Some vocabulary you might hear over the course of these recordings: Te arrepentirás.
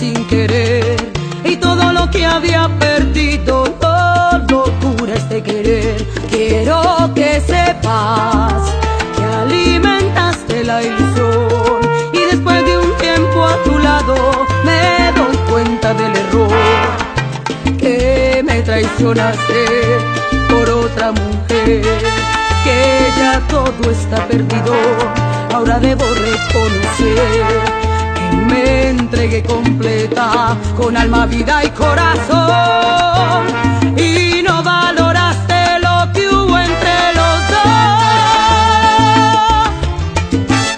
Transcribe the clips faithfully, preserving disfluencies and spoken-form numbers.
sin querer, y todo lo que había perdido, oh, locura es de querer. Quiero que sepas que alimentaste la ilusión, y después de un tiempo a tu lado me doy cuenta del error, que me traicionaste por otra mujer, que ya todo está perdido. Ahora debo reconocer que me entregué completa, con alma, vida y corazón, y no valoraste lo que hubo entre los dos.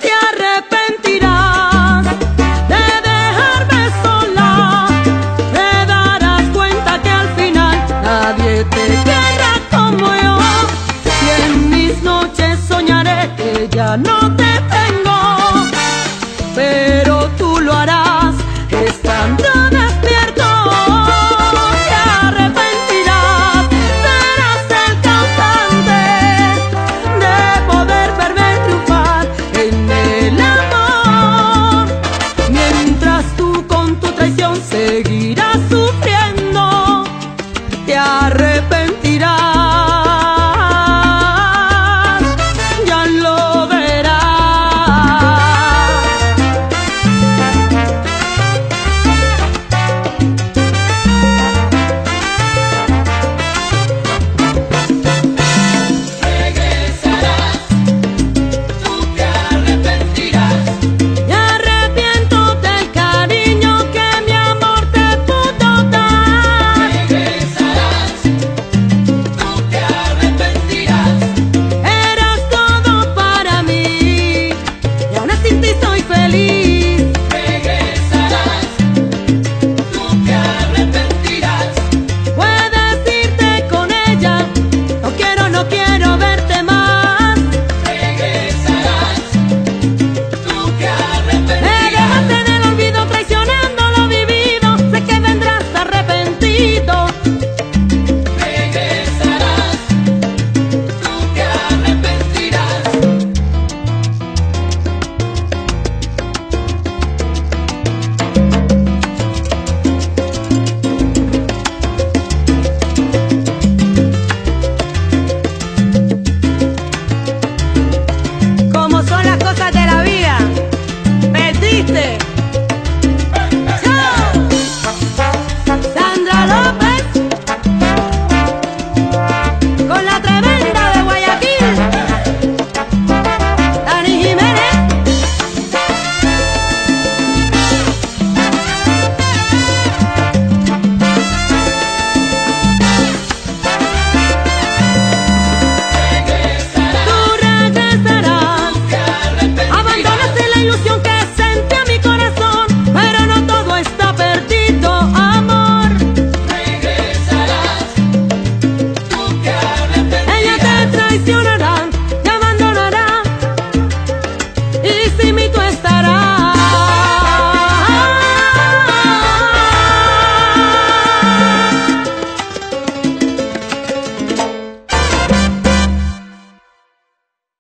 Te arrepentirás de dejarme sola, te darás cuenta que al final nadie te querrá como yo. Y en mis noches soñaré que ya no te tengo, pero tú lo harás.